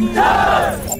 Yes!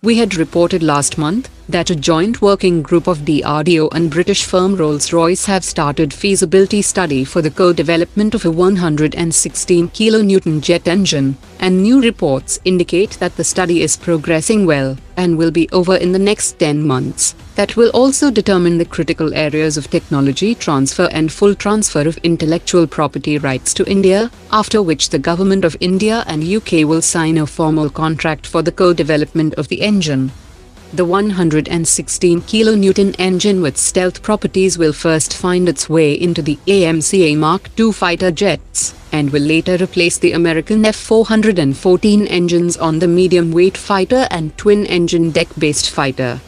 We had reported last month that a joint working group of DRDO and British firm Rolls-Royce have started feasibility study for the co-development of a 116 kN jet engine, and new reports indicate that the study is progressing well and will be over in the next 10 months. That will also determine the critical areas of technology transfer and full transfer of intellectual property rights to India, after which the Government of India and UK will sign a formal contract for the co-development of the engine. The 116 kN engine with stealth properties will first find its way into the AMCA Mark II fighter jets, and will later replace the American F414 engines on the medium-weight fighter and twin-engine deck-based fighter.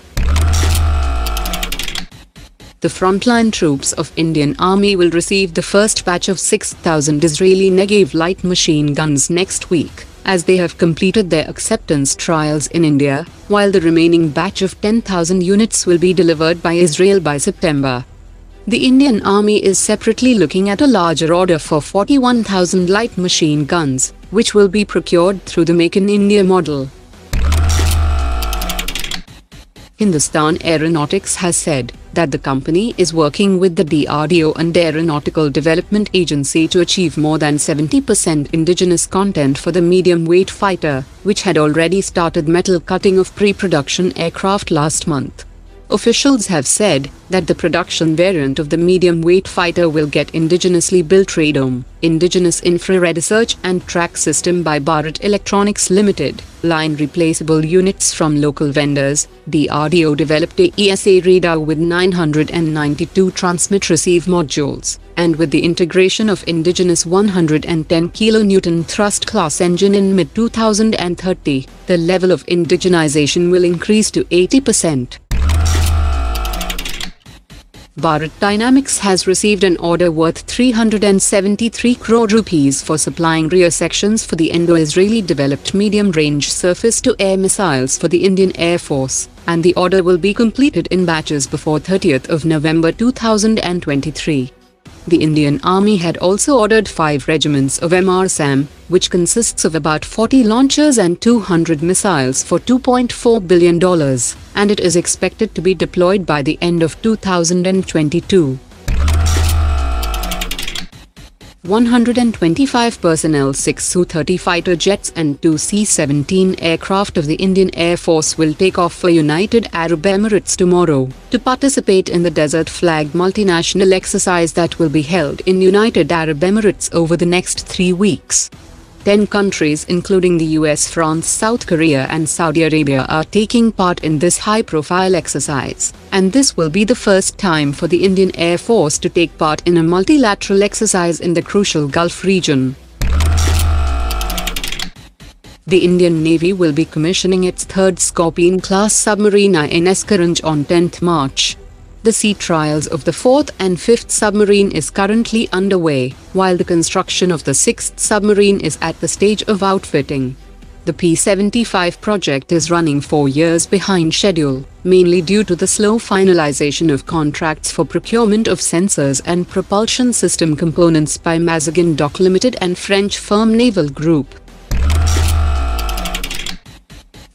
The frontline troops of Indian Army will receive the first batch of 6,000 Israeli Negev light machine guns next week, as they have completed their acceptance trials in India, while the remaining batch of 10,000 units will be delivered by Israel by September. The Indian Army is separately looking at a larger order for 41,000 light machine guns, which will be procured through the Make in India model. Hindustan Aeronautics has said that the company is working with the DRDO and Aeronautical Development Agency to achieve more than 70% indigenous content for the medium-weight fighter, which had already started metal cutting of pre-production aircraft last month. Officials have said that the production variant of the medium-weight fighter will get indigenously built radome, indigenous infrared search and track system by Bharat Electronics Limited, line replaceable units from local vendors. DRDO developed a ESA radar with 992 transmit-receive modules, and with the integration of indigenous 110 kN thrust-class engine in mid-2030, the level of indigenization will increase to 80%. Bharat Dynamics has received an order worth 373 crore rupees for supplying rear sections for the Indo-Israeli developed medium-range surface-to-air missiles for the Indian Air Force, and the order will be completed in batches before 30th of November 2023. The Indian Army had also ordered 5 regiments of MRSAM, which consists of about 40 launchers and 200 missiles for $2.4 billion, and it is expected to be deployed by the end of 2022. 125 personnel, 6 Su-30 fighter jets and 2 C-17 aircraft of the Indian Air Force will take off for United Arab Emirates tomorrow, to participate in the Desert Flag multinational exercise that will be held in United Arab Emirates over the next 3 weeks. 10 countries including the US, France, South Korea and Saudi Arabia are taking part in this high-profile exercise, and this will be the first time for the Indian Air Force to take part in a multilateral exercise in the crucial Gulf region. The Indian Navy will be commissioning its third Scorpene-class submarine INS Karanj on 10th March. The sea trials of the 4th and 5th submarine is currently underway, while the construction of the 6th submarine is at the stage of outfitting. The P75 project is running 4 years behind schedule, mainly due to the slow finalization of contracts for procurement of sensors and propulsion system components by Mazagon Dock Limited and French firm Naval Group.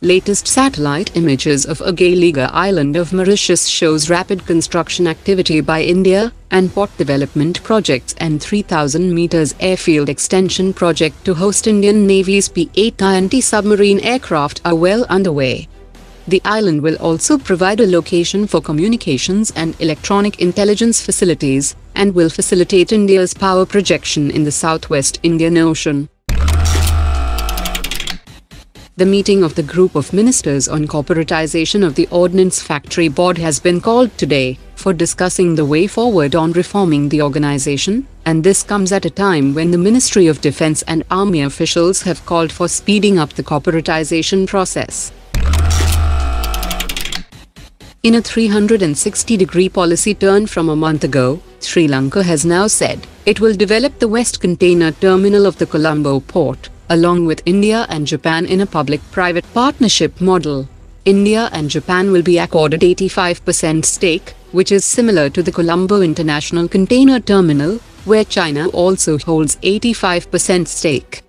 Latest satellite images of Agaliga Island of Mauritius shows rapid construction activity by India, and port development projects and 3,000 meters airfield extension project to host Indian Navy's P8INT submarine aircraft are well underway. The island will also provide a location for communications and electronic intelligence facilities, and will facilitate India's power projection in the southwest Indian Ocean. The meeting of the Group of Ministers on Corporatization of the Ordnance Factory Board has been called today, for discussing the way forward on reforming the organization, and this comes at a time when the Ministry of Defence and Army officials have called for speeding up the corporatization process. In a 360-degree policy turn from a month ago, Sri Lanka has now said it will develop the West Container Terminal of the Colombo port, along with India and Japan in a public-private partnership model. India and Japan will be accorded 85% stake, which is similar to the Colombo International Container Terminal, where China also holds 85% stake.